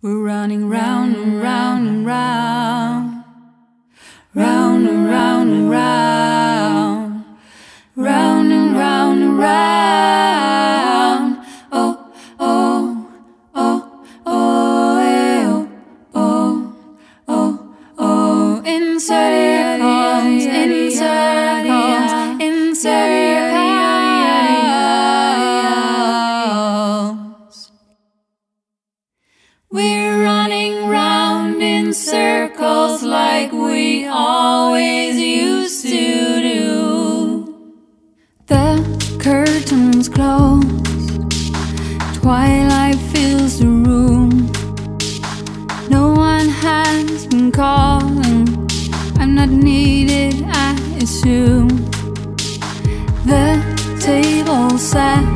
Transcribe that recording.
We're running round and round and round, round and round and round, round and round and round. Oh, oh, oh, oh, eh, oh, oh, oh, oh. Inside the arms, inside the arms. We're running round in circles like we always used to do. The curtains closed, twilight fills the room. No one has been calling, I'm not needed, I assume. The table set,